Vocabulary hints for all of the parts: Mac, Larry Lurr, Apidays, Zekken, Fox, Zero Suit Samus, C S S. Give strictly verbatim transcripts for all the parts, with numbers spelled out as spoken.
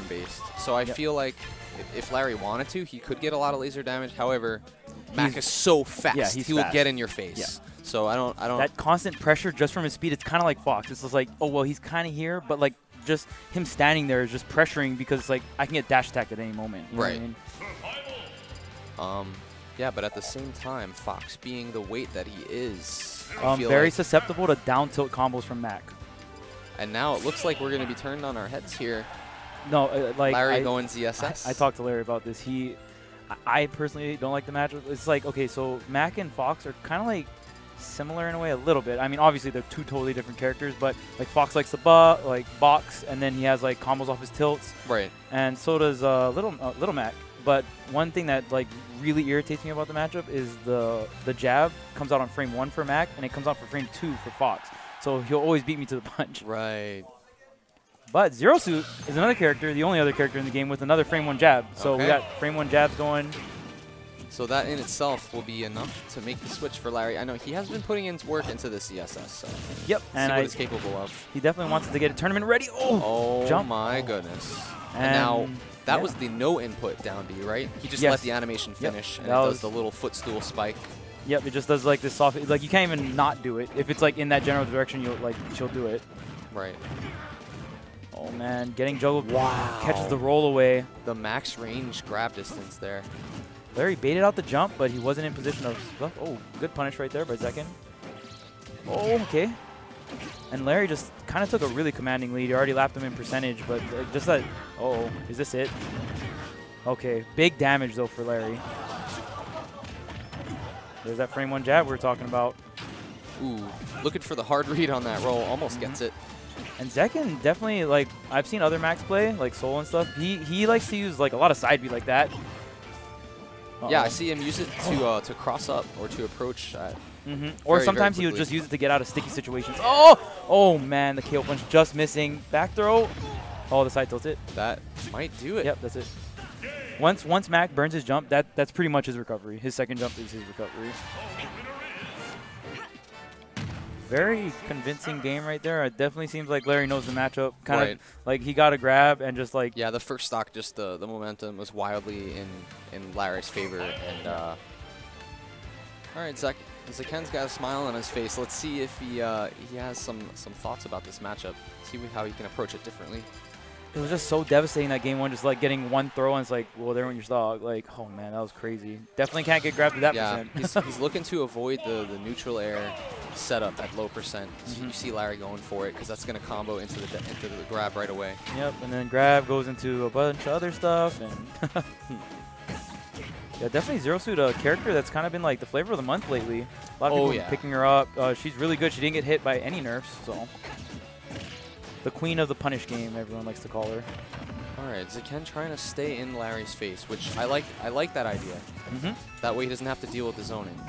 unbased. So I yep. feel like if Larry wanted to, he could get a lot of laser damage. However, Mac he's, is so fast, yeah, he fast. will get in your face. Yeah. So I don't, I don't. That constant pressure just from his speed, it's kind of like Fox. It's just like, oh well, he's kind of here, but like just him standing there is just pressuring because it's like I can get dash attacked at any moment. You right. know what I mean? Um. Yeah, but at the same time, Fox being the weight that he is, um, I feel very like susceptible to down tilt combos from Mac. And now it looks like we're going to be turned on our heads here. No, uh, like Larry I, going Z S S. I, I talked to Larry about this. He, I personally don't like the matchup. It's like, okay, so Mac and Fox are kind of like similar in a way, a little bit. I mean, obviously they're two totally different characters, but like Fox likes to bu like box, and then he has like combos off his tilts. Right. And so does uh, little uh, little Mac. But one thing that like really irritates me about the matchup is the the jab comes out on frame one for Mac, and it comes out for frame two for Fox. So he'll always beat me to the punch. Right. But Zero Suit is another character, the only other character in the game with another frame one jab. So okay. we got frame one jabs going. So that in itself will be enough to make the switch for Larry. I know he has been putting in work into the C S S. So yep. See and what I, he's capable of. He definitely wants to get a tournament ready. Oh, oh jump. my goodness. And, and now that yeah. was the no input down B, right? He just yes. let the animation finish yep. and that it does the little footstool spike. Yep, it just does like this soft, like you can't even not do it. If it's like in that general direction, you'll like, she'll do it. Right. Oh man, getting juggled, wow. catches the roll away. The max range grab distance there. Larry baited out the jump, but he wasn't in position of, oh, good punish right there by Zekken. Oh, okay. And Larry just kind of took a really commanding lead. He already lapped him in percentage, but just that, uh oh, is this it? Okay, big damage though for Larry. There's that frame one jab we were talking about. Ooh, looking for the hard read on that roll. Almost mm-hmm. gets it. And Zekken definitely, like, I've seen other Macs play, like Soul and stuff. He he likes to use, like, a lot of side B like that. Uh-oh. Yeah, I see him use it to uh, to cross up or to approach. Uh, mm-hmm. Or sometimes he would just use it to get out of sticky situations. Oh! Oh, man, the K O punch just missing. Back throw. Oh, the side tilts it. That might do it. Yep, that's it. Once once Mac burns his jump, that that's pretty much his recovery. His second jump is his recovery. Very convincing game right there. It definitely seems like Larry knows the matchup. Kind right. of like he got a grab and just like yeah, the first stock, just the the momentum was wildly in in Larry's favor. And uh, all right, Zach, Zekken's got a smile on his face. Let's see if he uh, he has some some thoughts about this matchup. See how he can approach it differently. It was just so devastating that game one, just like getting one throw and it's like, well, there went your stock. Like, oh man, that was crazy. Definitely can't get grabbed at that yeah, percent. he's, he's looking to avoid the, the neutral air setup at low percent. So mm-hmm. you see Larry going for it because that's going to combo into the into the grab right away. Yep, and then grab goes into a bunch of other stuff. And yeah, definitely Zero Suit, a character that's kind of been like the flavor of the month lately. A lot of oh, people yeah. picking her up. Uh, she's really good. She didn't get hit by any nerfs, so. The queen of the punish game, everyone likes to call her. All right, Zekken trying to stay in Larry's face, which I like. I like that idea. Mm-hmm. That way he doesn't have to deal with the zoning.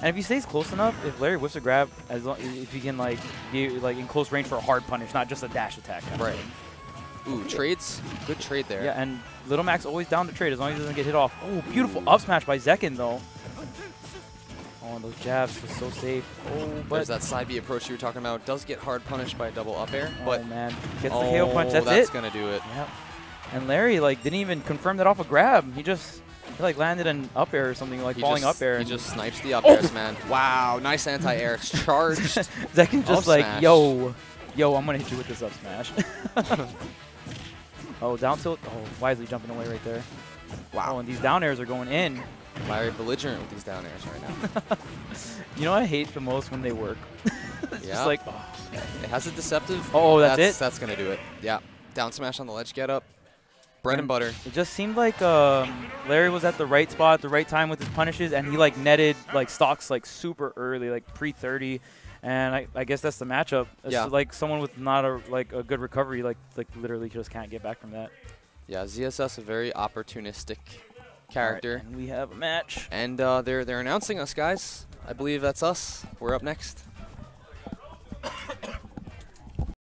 And if he stays close enough, if Larry whiffs a grab, as long, if he can like be like in close range for a hard punish, not just a dash attack. Right. Ooh, trades. Good trade there. Yeah, and Little Mac's always down to trade as long as he doesn't get hit off. Oh, beautiful Ooh. up smash by Zekken though. Oh, and those jabs were so safe. Oh, but there's that side B approach you were talking about. Does get hard punished by a double up air, oh, but man, gets the oh, K O punch. That's, that's it. That's gonna do it. Yep. And Larry like didn't even confirm that off a grab. He just he, like landed an up air or something, like he falling just, up air. He just snipes the up oh. airs, man. Wow, nice anti air. It's charged. Zekken just like smash. yo, yo, I'm gonna hit you with this up smash. oh, down tilt. Oh, wisely jumping away right there. Wow, and these down airs are going in. Larry belligerent with these down airs right now. You know what I hate the most when they work? It's yeah. just like, oh. It has a deceptive. Oh, that's, that's it? That's going to do it. Yeah. Down smash on the ledge get up. Bread and, and butter. It just seemed like um, Larry was at the right spot at the right time with his punishes, and he like netted like stocks like super early, like pre thirty. And I, I guess that's the matchup. It's yeah. like someone with not a like a good recovery like like literally just can't get back from that. Yeah, Z S S a very opportunistic character. Right, and we have a match. And uh, they're they're announcing us, guys. I believe that's us. We're up next.